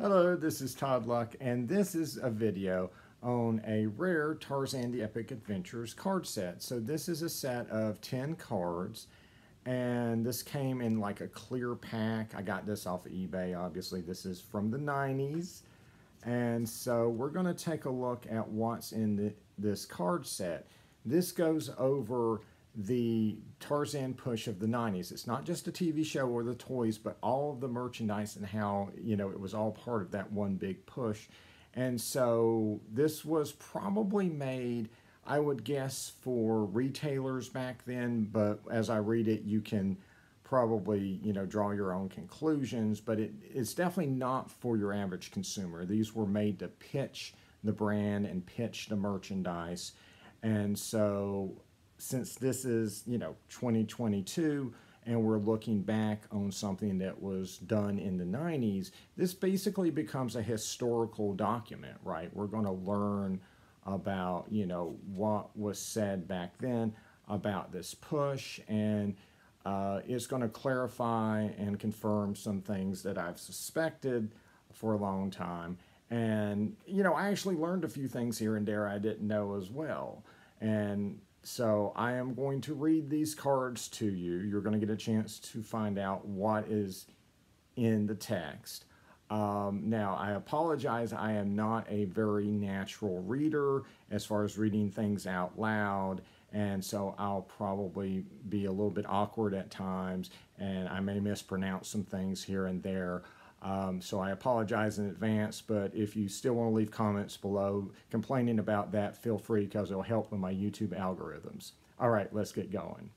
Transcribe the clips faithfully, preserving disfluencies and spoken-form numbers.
Hello, this is Todd Luck, and this is a video on a rare Tarzan: The Epic Adventures card set. So this is a set of ten cards, and this came in like a clear pack. I got this off of eBay, obviously. This is from the nineties, and so we're going to take a look at what's in the, this card set. This goes over the Tarzan push of the nineties. It's not just a T V show or the toys, but all of the merchandise and how, you know, it was all part of that one big push. And so this was probably made, I would guess, for retailers back then, but as I read it, you can probably, you know, draw your own conclusions, but it, it's definitely not for your average consumer. These were made to pitch the brand and pitch the merchandise. And so since this is, you know, twenty twenty-two, and we're looking back on something that was done in the nineties, this basically becomes a historical document, right? We're going to learn about, you know, what was said back then about this push, and uh, it's going to clarify and confirm some things that I've suspected for a long time. And, you know, I actually learned a few things here and there I didn't know as well. And so I am going to read these cards to you. You're going to get a chance to find out what is in the text. Um, now, I apologize. I am not a very natural reader as far as reading things out loud. And so I'll probably be a little bit awkward at times. And I may mispronounce some things here and there. Um, so I apologize in advance, but if you still want to leave comments below complaining about that, feel free, because it'll help with my YouTube algorithms. All right, let's get going.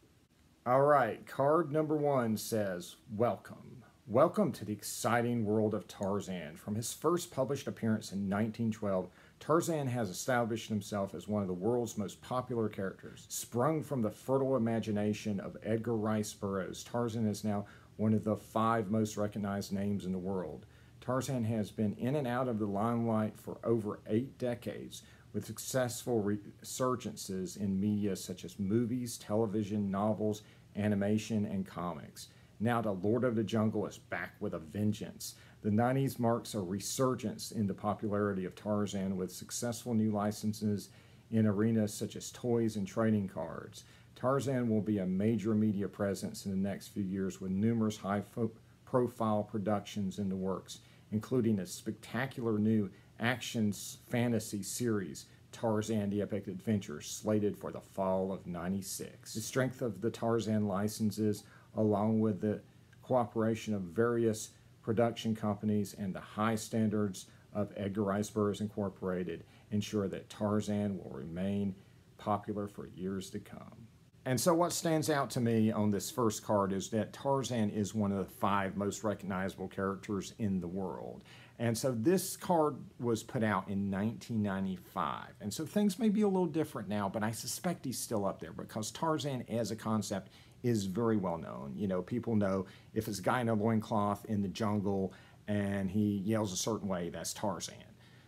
All right, card number one says, welcome. Welcome to the exciting world of Tarzan. From his first published appearance in nineteen twelve, Tarzan has established himself as one of the world's most popular characters. Sprung from the fertile imagination of Edgar Rice Burroughs, Tarzan is now one of the five most recognized names in the world. Tarzan has been in and out of the limelight for over eight decades, with successful resurgences in media such as movies, television, novels, animation, and comics. Now the Lord of the Jungle is back with a vengeance. The nineties marks a resurgence in the popularity of Tarzan, with successful new licenses in arenas such as toys and trading cards. Tarzan will be a major media presence in the next few years, with numerous high-profile productions in the works, including a spectacular new action fantasy series, Tarzan: The Epic Adventures, slated for the fall of ninety-six. The strength of the Tarzan licenses, along with the cooperation of various production companies and the high standards of Edgar Rice Burroughs Incorporated, ensure that Tarzan will remain popular for years to come. And so what stands out to me on this first card is that Tarzan is one of the five most recognizable characters in the world. And so this card was put out in nineteen ninety-five. And so things may be a little different now, but I suspect he's still up there, because Tarzan as a concept is very well known. You know, people know if it's a guy in a loincloth in the jungle and he yells a certain way, that's Tarzan.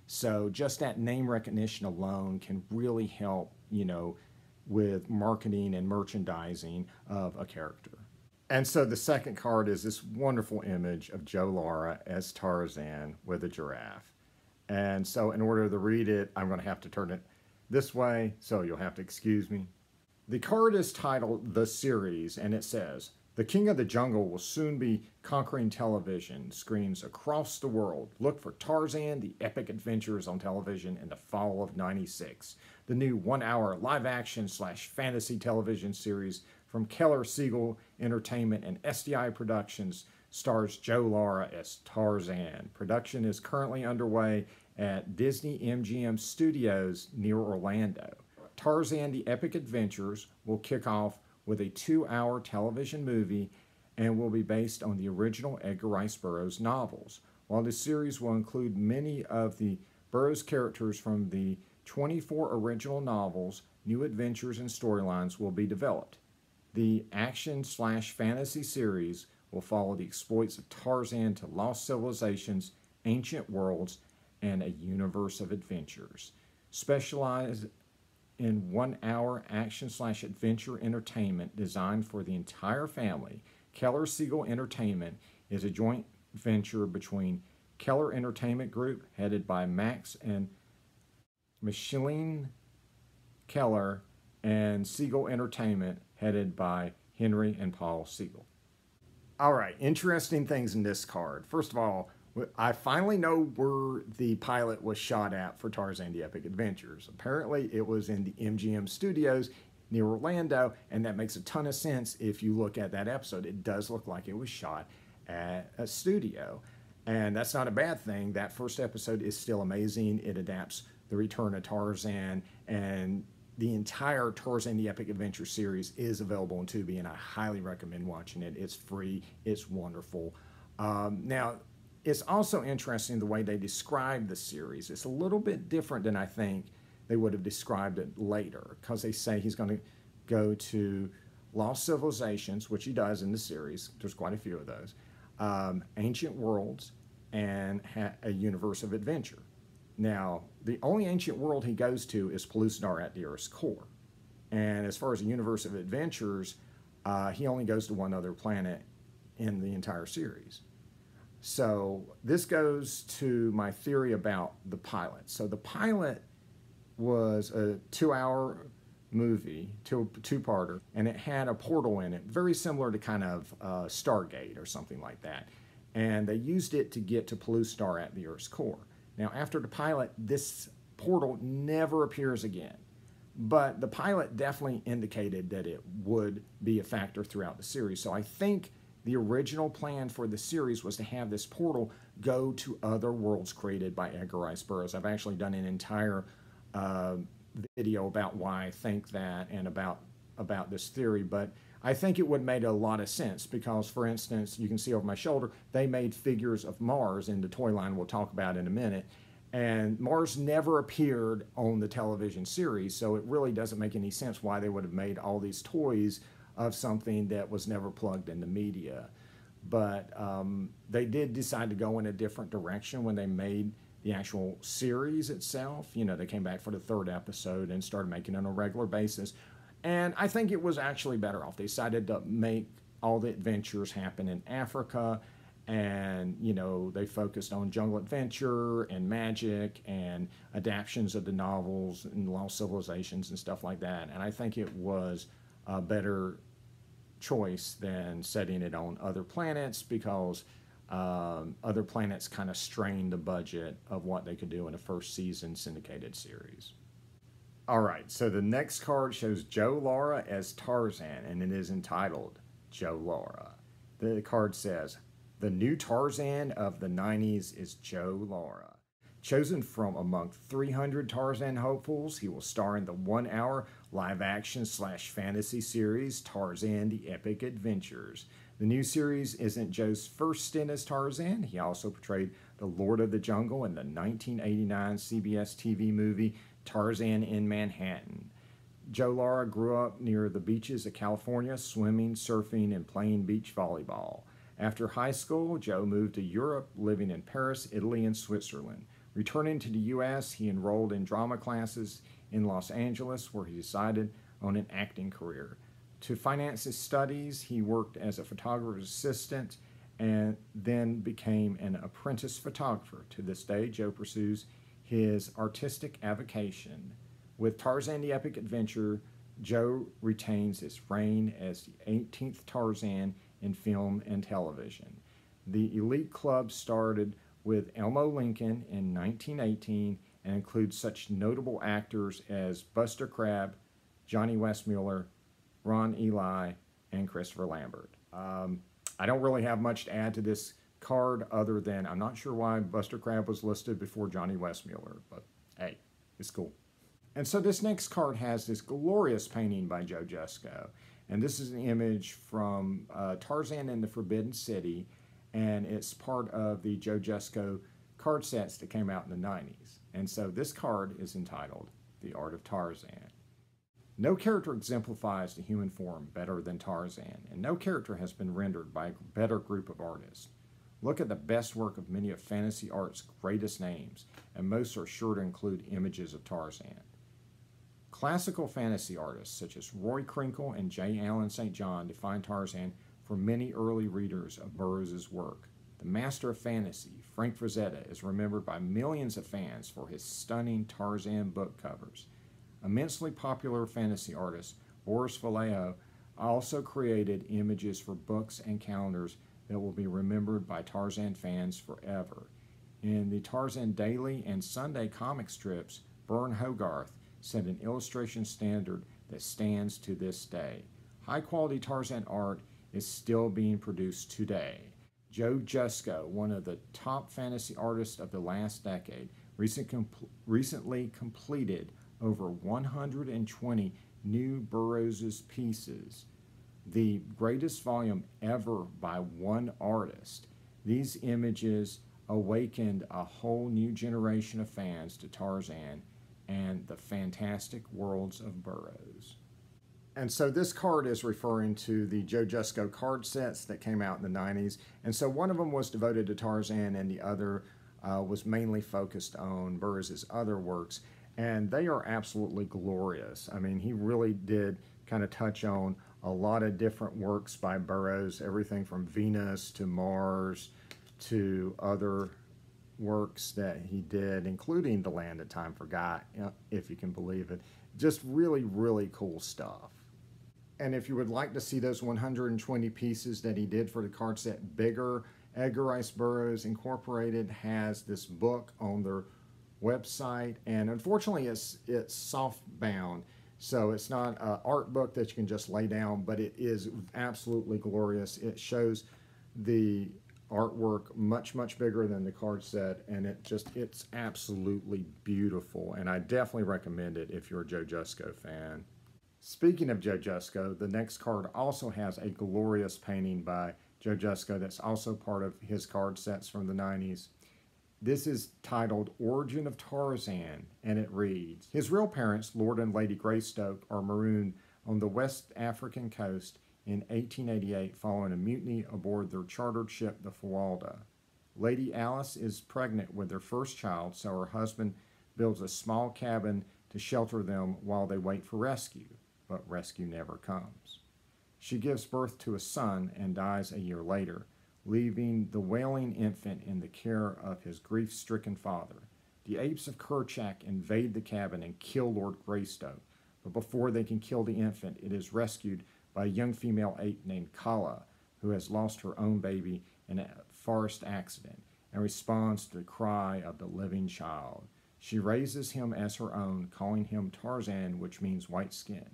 So just that name recognition alone can really help, you know, with marketing and merchandising of a character. And so the second card is this wonderful image of Joe Lara as Tarzan with a giraffe. And so in order to read it, I'm going to have to turn it this way, so you'll have to excuse me. The card is titled The Series, and it says, "The King of the Jungle will soon be conquering television screens across the world. Look for Tarzan: The Epic Adventures on television in the fall of ninety-six. The new one-hour live-action slash fantasy television series from Keller Siegel Entertainment and S D I Productions stars Joe Lara as Tarzan. Production is currently underway at Disney M G M Studios near Orlando. Tarzan: The Epic Adventures will kick off with a two-hour television movie and will be based on the original Edgar Rice Burroughs novels. While this series will include many of the Burroughs characters from the twenty-four original novels, new adventures and storylines will be developed. The action-slash-fantasy series will follow the exploits of Tarzan to lost civilizations, ancient worlds, and a universe of adventures. Specialized in one-hour action-slash-adventure entertainment designed for the entire family, Keller Siegel Entertainment is a joint venture between Keller Entertainment Group, headed by Max and Micheline Keller, and Siegel Entertainment, headed by Henry and Paul Siegel. All right, interesting things in this card. First of all, I finally know where the pilot was shot at for Tarzan: The Epic Adventures. Apparently, it was in the M G M Studios near Orlando, and that makes a ton of sense if you look at that episode. It does look like it was shot at a studio, and that's not a bad thing. That first episode is still amazing. It adapts The Return of Tarzan, and the entire Tarzan: The Epic Adventure series is available on Tubi, and I highly recommend watching it. It's free. It's wonderful. Um, now, it's also interesting the way they describe the series. It's a little bit different than I think they would have described it later, because they say he's going to go to Lost Civilizations, which he does in the series. There's quite a few of those. Um, ancient Worlds, and ha a Universe of Adventure. Now, the only ancient world he goes to is Pellucidar at the Earth's core. And as far as the Universe of Adventures, uh, he only goes to one other planet in the entire series. So this goes to my theory about the pilot. So the pilot was a two-hour movie, two, two-parter, and it had a portal in it, very similar to kind of uh, Stargate or something like that. And they used it to get to Pellucidar at the Earth's core. Now, after the pilot, this portal never appears again, but the pilot definitely indicated that it would be a factor throughout the series. So I think the original plan for the series was to have this portal go to other worlds created by Edgar Rice Burroughs. I've actually done an entire uh, video about why I think that and about, about this theory, but I think it would have made a lot of sense because, for instance, you can see over my shoulder, they made figures of Mars in the toy line we'll talk about in a minute. And Mars never appeared on the television series, so it really doesn't make any sense why they would have made all these toys of something that was never plugged into media. But um, they did decide to go in a different direction when they made the actual series itself. You know, they came back for the third episode and started making it on a regular basis. And I think it was actually better off. They decided to make all the adventures happen in Africa. And, you know, they focused on jungle adventure and magic and adaptions of the novels and Lost Civilizations and stuff like that. And I think it was a better choice than setting it on other planets because um, other planets kind of strained the budget of what they could do in a first season syndicated series. All right, so the next card shows Joe Lara as Tarzan, and it is entitled Joe Lara. The card says, "The new Tarzan of the nineties is Joe Lara. Chosen from among three hundred Tarzan hopefuls, he will star in the one-hour live-action slash fantasy series Tarzan: The Epic Adventures. The new series isn't Joe's first stint as Tarzan. He also portrayed the Lord of the Jungle in the nineteen eighty-nine C B S T V movie Tarzan in Manhattan. Joe Lara grew up near the beaches of California, swimming, surfing, and playing beach volleyball. After high school, Joe moved to Europe, living in Paris, Italy, and Switzerland. Returning to the U S, he enrolled in drama classes in Los Angeles, where he decided on an acting career. To finance his studies, he worked as a photographer's assistant and then became an apprentice photographer. To this day, Joe pursues his artistic avocation. With Tarzan: The Epic Adventure, Joe retains his reign as the eighteenth Tarzan in film and television. The elite club started with Elmo Lincoln in nineteen eighteen and includes such notable actors as Buster Crabbe, Johnny Westmuller, Ron Ely, and Christopher Lambert." Um, I don't really have much to add to this card other than I'm not sure why Buster Crabbe was listed before Johnny Westmuller, but hey, it's cool. And so this next card has this glorious painting by Joe Jusko, and this is an image from uh, Tarzan and the Forbidden City, and it's part of the Joe Jusko card sets that came out in the nineties. And so this card is entitled The Art of Tarzan. "No character exemplifies the human form better than Tarzan, and no character has been rendered by a better group of artists. Look at the best work of many of fantasy art's greatest names, and most are sure to include images of Tarzan. Classical fantasy artists such as Roy Crinkle and J. Allen Saint John define Tarzan for many early readers of Burroughs' work. The master of fantasy, Frank Frazetta is remembered by millions of fans for his stunning Tarzan book covers. Immensely popular fantasy artist Boris Vallejo also created images for books and calendars that will be remembered by Tarzan fans forever. In the Tarzan Daily and Sunday comic strips, Burne Hogarth set an illustration standard that stands to this day. High-quality Tarzan art is still being produced today. Joe Jusko, one of the top fantasy artists of the last decade, recent comp- recently completed over one hundred twenty new Burroughs' pieces, the greatest volume ever by one artist. These images awakened a whole new generation of fans to Tarzan and the fantastic worlds of Burroughs. And so this card is referring to the Joe Jusko card sets that came out in the nineties. And so one of them was devoted to Tarzan and the other uh, was mainly focused on Burroughs' other works. And they are absolutely glorious. I mean, he really did kind of touch on a lot of different works by Burroughs, everything from Venus to Mars to other works that he did, including The Land That Time Forgot, if you can believe it. Just really, really cool stuff. And if you would like to see those one hundred twenty pieces that he did for the card set bigger, Edgar Rice Burroughs Incorporated has this book on their website, and unfortunately it's it's softbound, so it's not an art book that you can just lay down, but it is absolutely glorious. It shows the artwork much much bigger than the card set, and it just it's absolutely beautiful, and I definitely recommend it if you're a Joe Jusko fan. Speaking of Joe Jusko, the next card also has a glorious painting by Joe Jusko that's also part of his card sets from the nineties. This is titled Origin of Tarzan, and it reads, his real parents, Lord and Lady Greystoke, are marooned on the West African coast in eighteen eighty-eight following a mutiny aboard their chartered ship, the Fuwalda. Lady Alice is pregnant with their first child, so her husband builds a small cabin to shelter them while they wait for rescue, but rescue never comes. She gives birth to a son and dies a year later, leaving the wailing infant in the care of his grief-stricken father. The apes of Kerchak invade the cabin and kill Lord Greystoke, but before they can kill the infant, it is rescued by a young female ape named Kala, who has lost her own baby in a forest accident and responds to the cry of the living child. She raises him as her own, calling him Tarzan, which means white skin.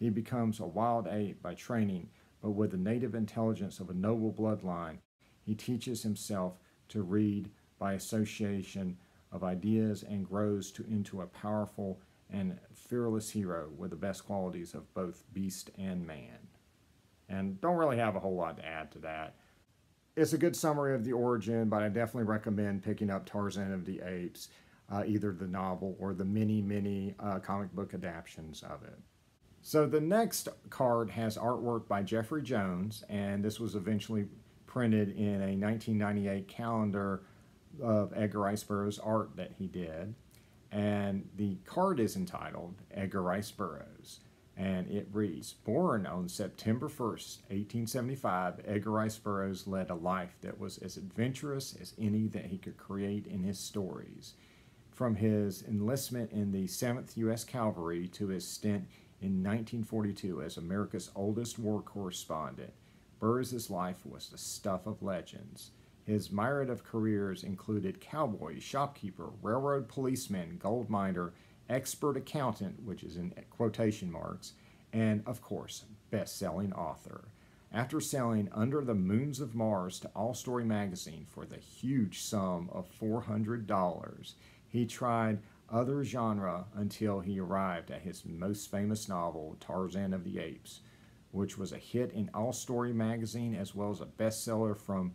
He becomes a wild ape by training, but with the native intelligence of a noble bloodline, he teaches himself to read by association of ideas and grows to, into a powerful and fearless hero with the best qualities of both beast and man. And don't really have a whole lot to add to that. It's a good summary of the origin, but I definitely recommend picking up Tarzan of the Apes, uh, either the novel or the many, many uh, comic book adaptions of it. So the next card has artwork by Jeffrey Jones, and this was eventually printed in a nineteen ninety-eight calendar of Edgar Rice Burroughs art that he did. And the card is entitled Edgar Rice Burroughs, and it reads, born on September first, eighteen seventy-five, Edgar Rice Burroughs led a life that was as adventurous as any that he could create in his stories. From his enlistment in the seventh U S Cavalry to his stint in nineteen forty-two, as America's oldest war correspondent, Burroughs' life was the stuff of legends. His myriad of careers included cowboy, shopkeeper, railroad policeman, gold miner, expert accountant, which is in quotation marks, and, of course, best-selling author. After selling Under the Moons of Mars to All Story magazine for the huge sum of four hundred dollars, he tried other genre until he arrived at his most famous novel, Tarzan of the Apes, which was a hit in All Story magazine as well as a bestseller from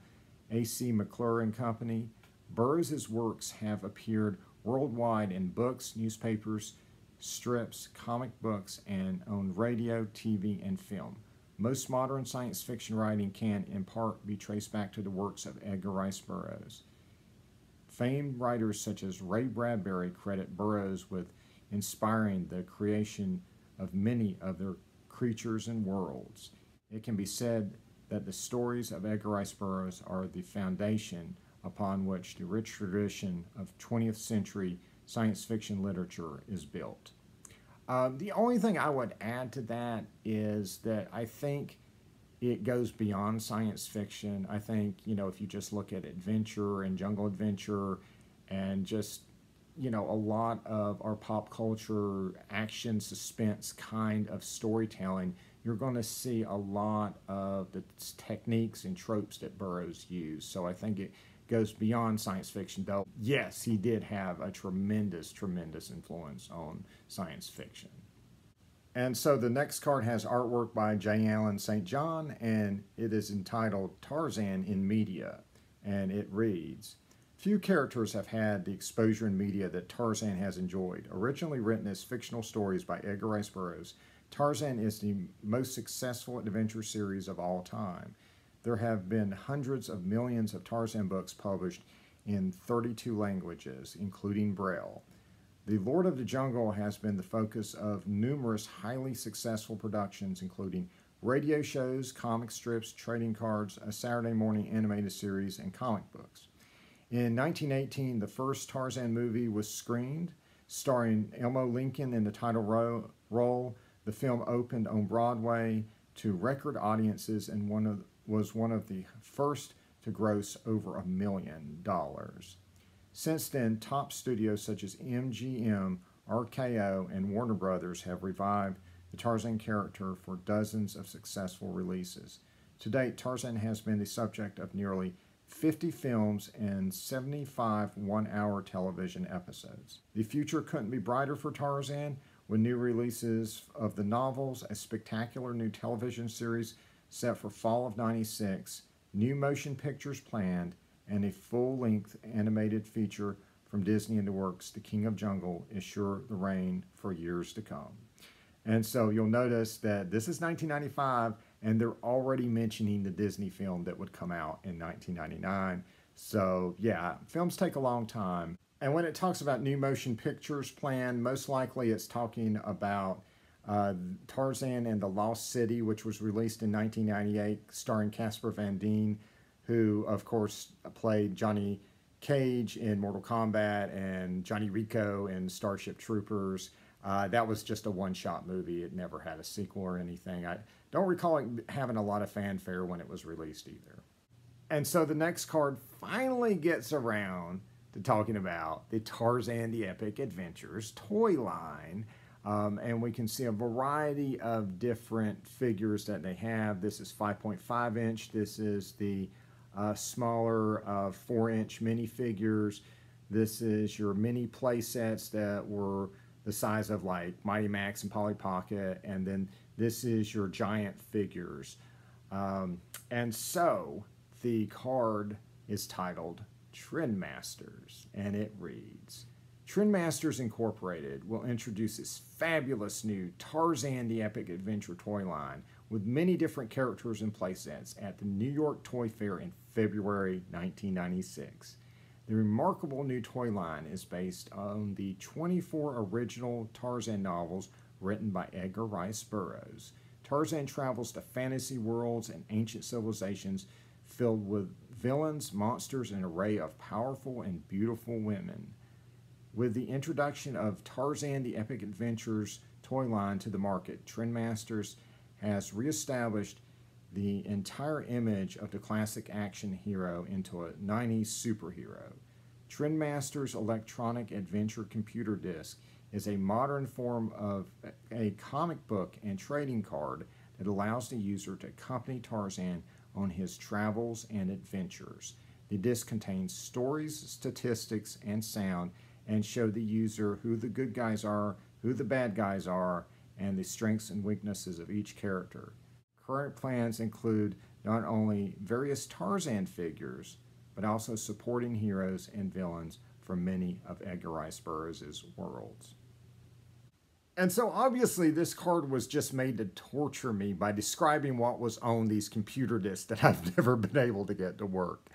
A C McClure and Company. Burroughs' works have appeared worldwide in books, newspapers, strips, comic books, and on radio, T V, and film. Most modern science fiction writing can, in part, be traced back to the works of Edgar Rice Burroughs. Famed writers such as Ray Bradbury credit Burroughs with inspiring the creation of many of their creatures and worlds. It can be said that the stories of Edgar Rice Burroughs are the foundation upon which the rich tradition of twentieth century science fiction literature is built. Uh, the only thing I would add to that is that I think it goes beyond science fiction. I think, you know, if you just look at adventure and jungle adventure and just, you know, a lot of our pop culture action suspense kind of storytelling, you're going to see a lot of the techniques and tropes that Burroughs used. So I think it goes beyond science fiction, though. Yes, he did have a tremendous, tremendous influence on science fiction. And so the next card has artwork by J. Allen Saint John, and it is entitled Tarzan in Media, and it reads, few characters have had the exposure in media that Tarzan has enjoyed. Originally written as fictional stories by Edgar Rice Burroughs, Tarzan is the most successful adventure series of all time. There have been hundreds of millions of Tarzan books published in thirty-two languages, including Braille. The Lord of the Jungle has been the focus of numerous highly successful productions, including radio shows, comic strips, trading cards, a Saturday morning animated series, and comic books. In nineteen eighteen, the first Tarzan movie was screened, starring Elmo Lincoln in the title ro role. The film opened on Broadway to record audiences and one of, was one of the first to gross over a million dollars. Since then, top studios such as M G M, R K O, and Warner Brothers have revived the Tarzan character for dozens of successful releases. To date, Tarzan has been the subject of nearly fifty films and seventy-five one-hour television episodes. The future couldn't be brighter for Tarzan with new releases of the novels, a spectacular new television series set for fall of ninety-six, new motion pictures planned, and a full-length animated feature from Disney in the works. The King of Jungle is sure the reign for years to come. And so you'll notice that this is nineteen ninety-five, and they're already mentioning the Disney film that would come out in nineteen ninety-nine. So yeah, films take a long time. And when it talks about new motion pictures planned, most likely it's talking about uh, Tarzan and the Lost City, which was released in nineteen ninety-eight, starring Casper Van Dien, who, of course, played Johnny Cage in Mortal Kombat and Johnny Rico in Starship Troopers. Uh, that was just a one-shot movie. It never had a sequel or anything. I don't recall it having a lot of fanfare when it was released either. And so the next card finally gets around to talking about the Tarzan: The Epic Adventures toy line. Um, and we can see a variety of different figures that they have. This is five point five inch. This is the Uh, smaller uh, four inch minifigures. This is your mini play sets that were the size of like Mighty Max and Polly Pocket, and then this is your giant figures. Um, and so the card is titled Trendmasters, and it reads, Trendmasters Incorporated will introduce its fabulous new Tarzan: The Epic Adventure toy line with many different characters and playsets at the New York Toy Fair in February nineteen ninety-six. The remarkable new toy line is based on the twenty-four original Tarzan novels written by Edgar Rice Burroughs. Tarzan travels to fantasy worlds and ancient civilizations filled with villains, monsters, and an array of powerful and beautiful women. With the introduction of Tarzan: The Epic Adventures toy line to the market, Trendmasters has reestablished the entire image of the classic action hero into a nineties superhero. Trendmasters Electronic Adventure Computer Disc is a modern form of a comic book and trading card that allows the user to accompany Tarzan on his travels and adventures. The disc contains stories, statistics, and sound, and show the user who the good guys are, who the bad guys are, and the strengths and weaknesses of each character. Current plans include not only various Tarzan figures, but also supporting heroes and villains from many of Edgar Rice Burroughs' worlds. And so obviously this card was just made to torture me by describing what was on these computer discs that I've never been able to get to work.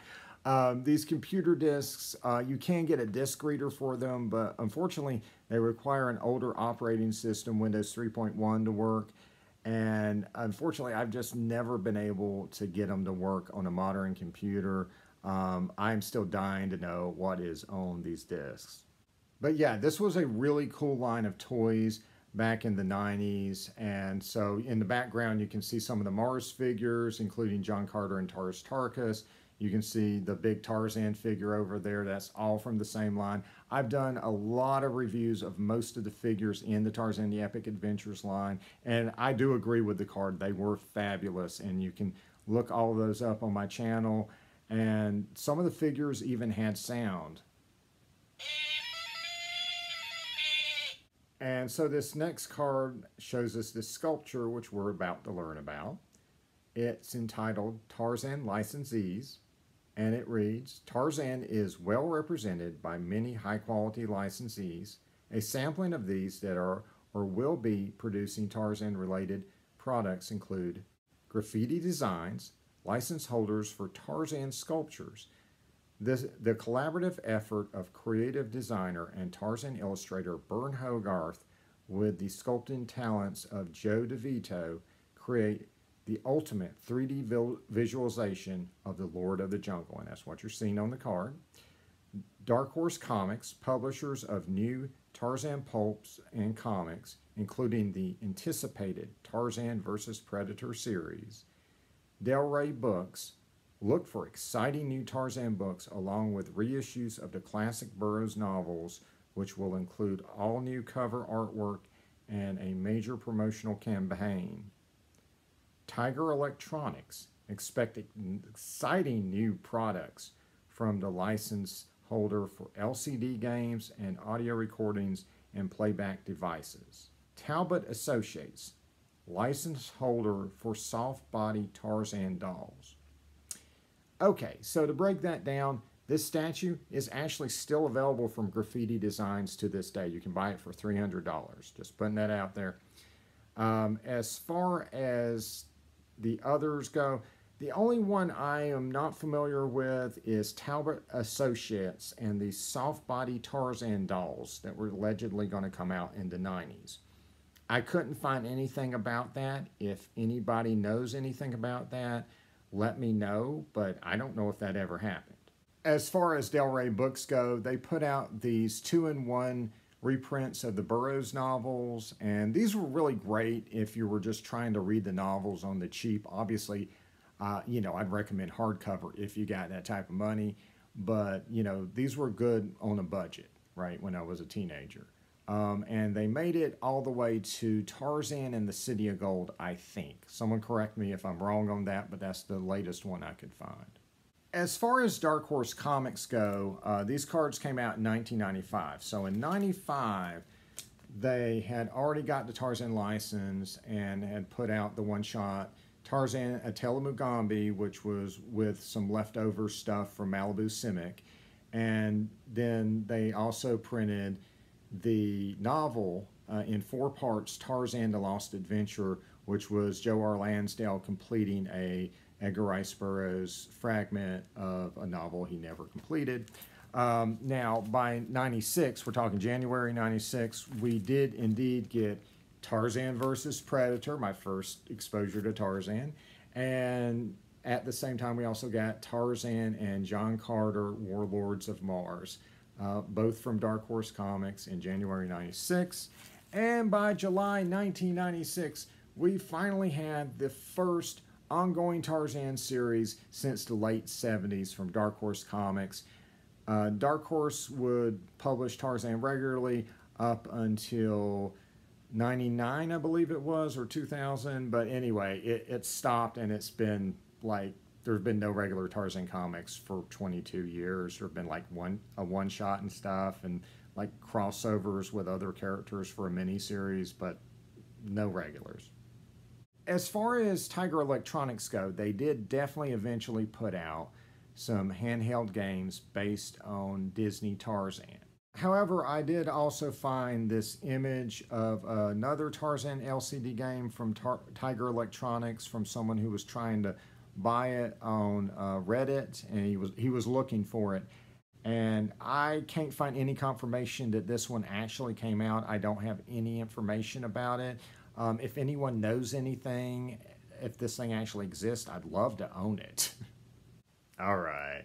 Um, these computer discs, uh, you can get a disc reader for them, but unfortunately they require an older operating system, Windows three point one, to work. And unfortunately I've just never been able to get them to work on a modern computer. Um, I'm still dying to know what is on these discs. But yeah, this was a really cool line of toys back in the nineties. And so in the background, you can see some of the Mars figures, including John Carter and Tars Tarkas. You can see the big Tarzan figure over there. That's all from the same line. I've done a lot of reviews of most of the figures in the Tarzan the Epic Adventures line. And I do agree with the card. They were fabulous. And you can look all those up on my channel. And some of the figures even had sound. And so this next card shows us this sculpture, which we're about to learn about. It's entitled Tarzan Licensees, and it reads, Tarzan is well represented by many high-quality licensees. A sampling of these that are or will be producing Tarzan-related products include Graffiti Designs, license holders for Tarzan sculptures. This, the collaborative effort of creative designer and Tarzan illustrator Burne Hogarth with the sculpting talents of Joe DeVito create the ultimate three D visualization of the Lord of the Jungle, and that's what you're seeing on the card. Dark Horse Comics, publishers of new Tarzan pulps and comics, including the anticipated Tarzan versus. Predator series. Del Rey Books, look for exciting new Tarzan books along with reissues of the classic Burroughs novels, which will include all new cover artwork and a major promotional campaign. Tiger Electronics, expect exciting new products from the license holder for L C D games and audio recordings and playback devices. Talbot Associates, license holder for soft body Tarzan dolls. Okay, so to break that down, this statue is actually still available from Graffiti Designs to this day. You can buy it for three hundred dollars. Just putting that out there. Um, as far as the others go, the only one I am not familiar with is Talbot Associates and the soft body Tarzan dolls that were allegedly going to come out in the nineties. I couldn't find anything about that. If anybody knows anything about that, let me know, but I don't know if that ever happened. As far as Del Rey Books go, they put out these two-in-one reprints of the Burroughs novels, and these were really great if you were just trying to read the novels on the cheap. Obviously, uh, you know, I'd recommend hardcover if you got that type of money, but, you know, these were good on a budget, right, when I was a teenager. Um, and they made it all the way to Tarzan and the City of Gold, I think. Someone correct me if I'm wrong on that, but that's the latest one I could find. As far as Dark Horse Comics go, uh, these cards came out in nineteen ninety-five. So in ninety-five, they had already got the Tarzan license and had put out the one-shot Tarzan Atela Mugambi, which was with some leftover stuff from Malibu Simic. And then they also printed the novel uh, in four parts, Tarzan: The Lost Adventure, which was Joe R. Lansdale completing a Edgar Rice Burroughs fragment of a novel he never completed. Um, now, by ninety-six, we're talking January ninety-six, we did indeed get Tarzan versus Predator, my first exposure to Tarzan, and at the same time, we also got Tarzan and John Carter, Warlords of Mars. Uh, both from Dark Horse Comics in January ninety-six. And by July nineteen ninety-six, we finally had the first ongoing Tarzan series since the late seventies from Dark Horse Comics. Uh, Dark Horse would publish Tarzan regularly up until ninety-nine, I believe it was, or two thousand. But anyway, it, it stopped, and it's been like, there have been no regular Tarzan comics for twenty-two years. There have been like one a one-shot and stuff and like crossovers with other characters for a miniseries, but no regulars. As far as Tiger Electronics go, they did definitely eventually put out some handheld games based on Disney Tarzan. However, I did also find this image of another Tarzan L C D game from Tar- Tiger Electronics from someone who was trying to buy it on uh, Reddit, and he was he was looking for it, and I can't find any confirmation that this one actually came out. I don't have any information about it. Um, if anyone knows anything, if this thing actually exists, I'd love to own it. All right,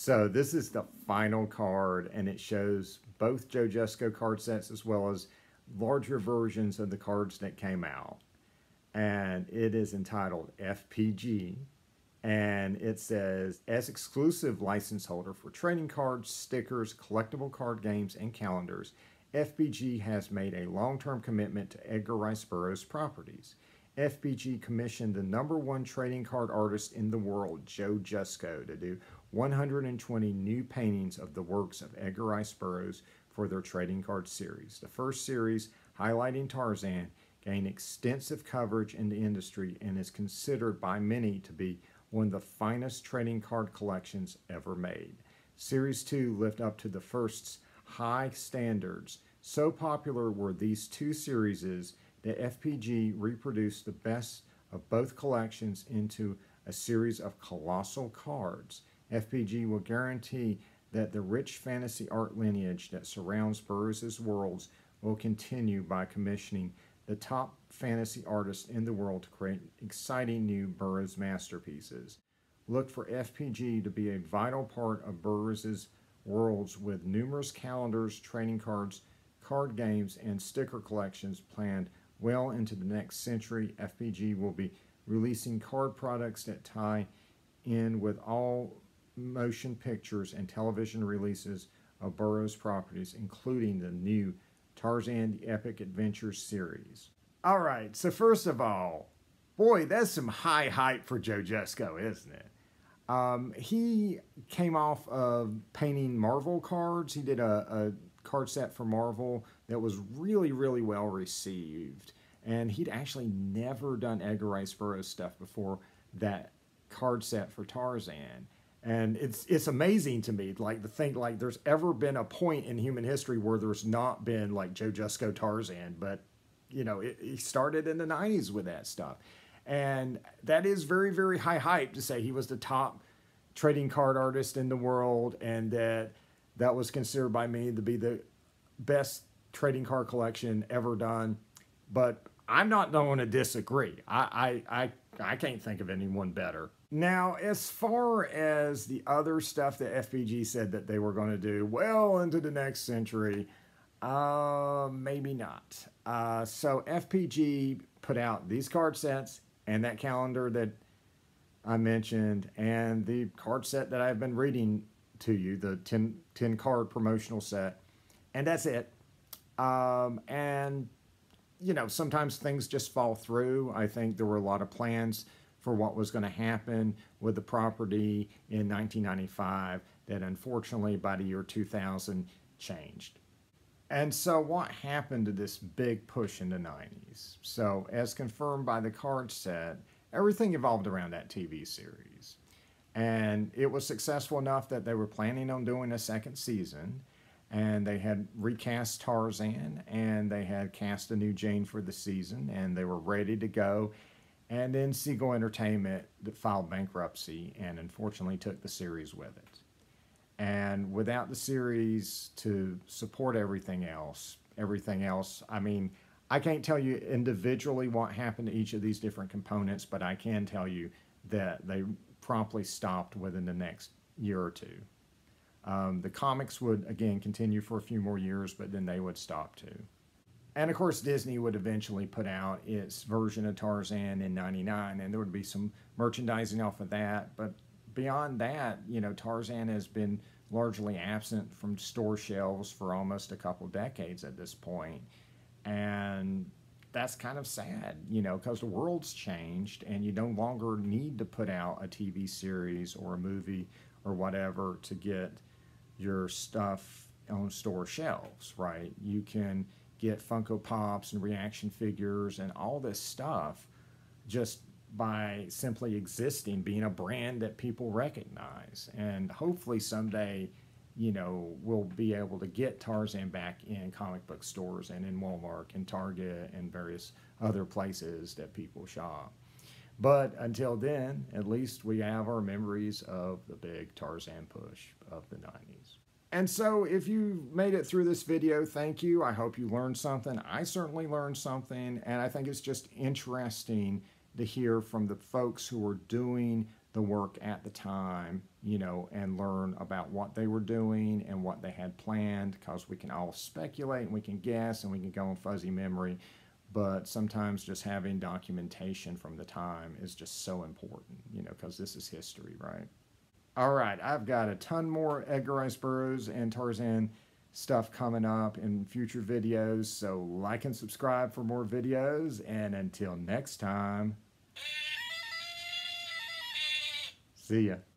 So this is the final card, and it shows both Joe Jusko card sets as well as larger versions of the cards that came out. And it is entitled F P G, and it says, as exclusive license holder for trading cards, stickers, collectible card games, and calendars, F P G has made a long-term commitment to Edgar Rice Burroughs properties. F P G commissioned the number one trading card artist in the world, Joe Jusko, to do one hundred twenty new paintings of the works of Edgar Rice Burroughs for their trading card series. The first series, highlighting Tarzan, gained extensive coverage in the industry and is considered by many to be one of the finest trading card collections ever made. Series two lived up to the first's high standards. So popular were these two series that F P G reproduced the best of both collections into a series of colossal cards. F P G will guarantee that the rich fantasy art lineage that surrounds Burroughs' worlds will continue by commissioning the top fantasy artists in the world to create exciting new Burroughs masterpieces. Look for F P G to be a vital part of Burroughs' worlds, with numerous calendars, trading cards, card games, and sticker collections planned well into the next century. F P G will be releasing card products that tie in with all motion pictures and television releases of Burroughs properties, including the new Tarzan: The Epic Adventures series. All right, so first of all, boy, that's some high hype for Joe Jusko, isn't it? Um, he came off of painting Marvel cards. He did a, a card set for Marvel that was really, really well received. And he'd actually never done Edgar Rice Burroughs stuff before that card set for Tarzan. And it's it's amazing to me, like, to think, like, there's ever been a point in human history where there's not been, like, Joe Jusko Tarzan. But, you know, it, it started in the nineties with that stuff. And that is very, very high hype to say he was the top trading card artist in the world, and that that was considered by me to be the best trading card collection ever done. But I'm not going to disagree. I, I, I, I can't think of anyone better. Now, as far as the other stuff that F P G said that they were going to do well into the next century, uh, maybe not. Uh, so F P G put out these card sets and that calendar that I mentioned, and the card set that I've been reading to you, the ten, ten card promotional set, and that's it. Um, and, you know, sometimes things just fall through. I think there were a lot of plans for what was going to happen with the property in nineteen ninety-five that unfortunately by the year two thousand changed. And so what happened to this big push in the nineties? So as confirmed by the card set, everything evolved around that T V series. And it was successful enough that they were planning on doing a second season, and they had recast Tarzan, and they had cast a new Jane for the season, and they were ready to go. And then Siegel Entertainment filed bankruptcy and unfortunately took the series with it. And without the series to support everything else, everything else, I mean, I can't tell you individually what happened to each of these different components, but I can tell you that they promptly stopped within the next year or two. Um, the comics would, again, continue for a few more years, but then they would stop too. And, of course, Disney would eventually put out its version of Tarzan in ninety-nine, and there would be some merchandising off of that. But beyond that, you know, Tarzan has been largely absent from store shelves for almost a couple decades at this point. And that's kind of sad, you know, because the world's changed, and you no longer need to put out a T V series or a movie or whatever to get your stuff on store shelves, right? You can get Funko Pops and reaction figures and all this stuff just by simply existing, being a brand that people recognize. And hopefully someday, you know, we'll be able to get Tarzan back in comic book stores and in Walmart and Target and various other places that people shop. But until then, at least we have our memories of the big Tarzan push of the nineties. And so if you made it through this video, thank you. I hope you learned something. I certainly learned something, and I think it's just interesting to hear from the folks who are doing the work at the time, you know, and learn about what they were doing and what they had planned, because we can all speculate and we can guess and we can go on fuzzy memory, but sometimes just having documentation from the time is just so important, you know, because this is history, right? All right, I've got a ton more Edgar Rice Burroughs and Tarzan stuff coming up in future videos, so like and subscribe for more videos, and until next time, see ya.